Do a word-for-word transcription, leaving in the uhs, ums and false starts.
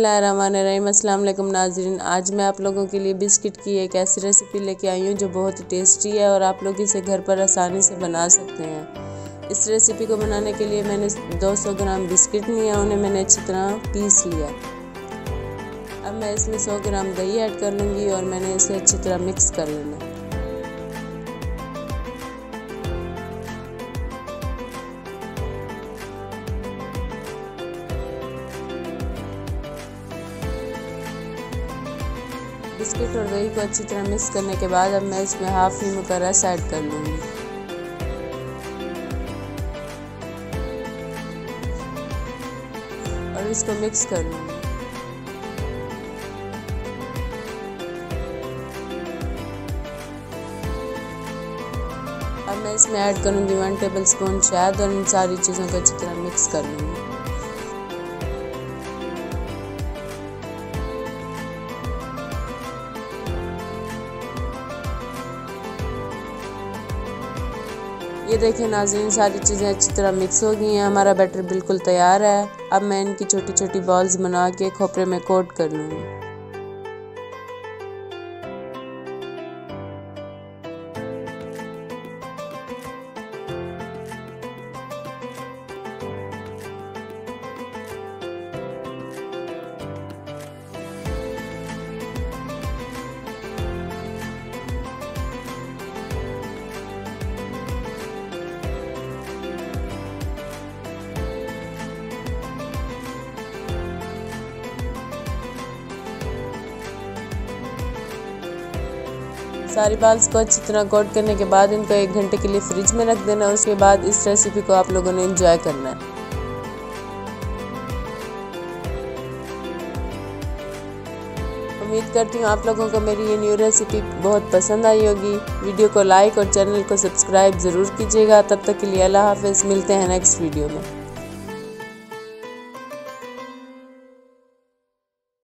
बिस्मिल्लाहिर्रहमानिर्रहीम। अस्सलाम वालेकुम नाज़रीन, आज मैं आप लोगों के लिए बिस्किट की एक ऐसी रेसिपी लेके आई हूँ जो बहुत ही टेस्टी है और आप लोग इसे घर पर आसानी से बना सकते हैं। इस रेसिपी को बनाने के लिए मैंने दो सौ ग्राम बिस्किट लिए, उन्हें मैंने अच्छी तरह पीस लिया। अब मैं इसमें सौ ग्राम दही ऐड कर लूँगी और मैंने इसे अच्छी तरह मिक्स कर लेना। बिस्किट और दही को अच्छी तरह मिक्स करने के बाद अब मैं इसमें हाफ नींबू का रस ऐड कर लूँगी। और इसको मिक्स कर लूँगी। अब मैं इसमें ऐड करूँगी वन टेबल स्पून शहद और इन सारी चीज़ों को अच्छी तरह मिक्स कर लूँगी। ये देखिए नाज़रीन, सारी चीज़ें अच्छी तरह मिक्स हो गई हैं, हमारा बैटर बिल्कुल तैयार है। अब मैं इनकी छोटी छोटी बॉल्स बना के खोपरे में कोट कर सारी बॉल्स को अच्छी तरह कोट करने के बाद इनको एक घंटे के लिए फ्रिज में रख देना। उसके बाद इस रेसिपी को आप लोगों ने एंजॉय करना है। उम्मीद करती हूँ आप लोगों को मेरी ये न्यू रेसिपी बहुत पसंद आई होगी। वीडियो को लाइक और चैनल को सब्सक्राइब ज़रूर कीजिएगा। तब तक के लिए अल्लाह हाफ़िज़, मिलते हैं नेक्स्ट वीडियो में।